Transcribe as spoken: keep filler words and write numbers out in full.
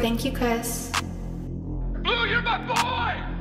Thank you, Chris. Blue, you're my boy!